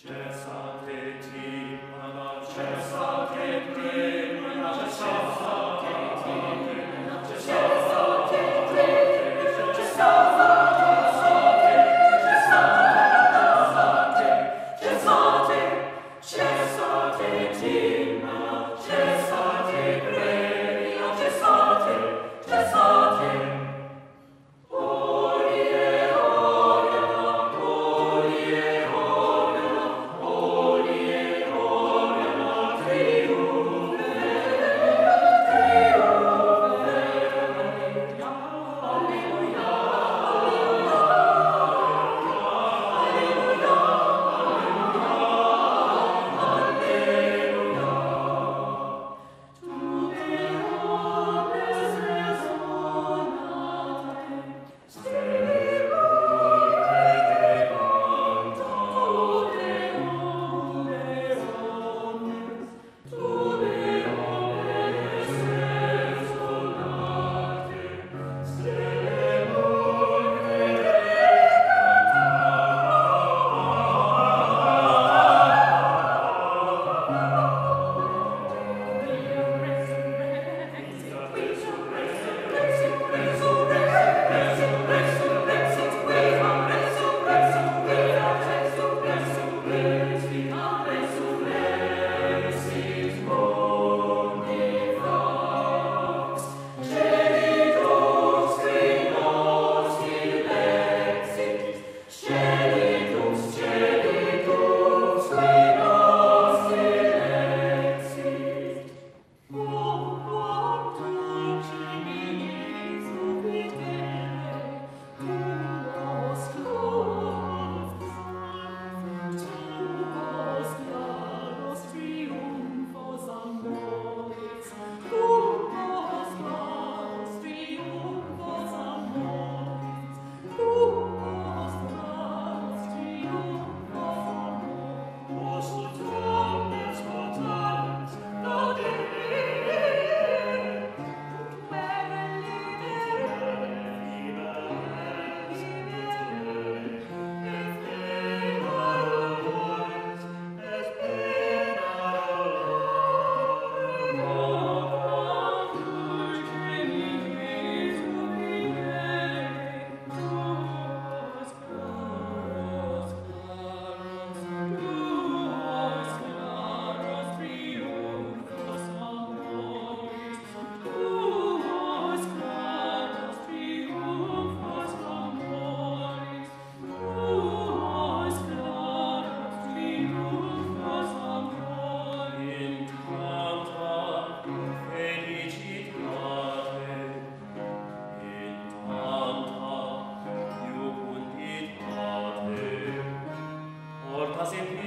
Gracias.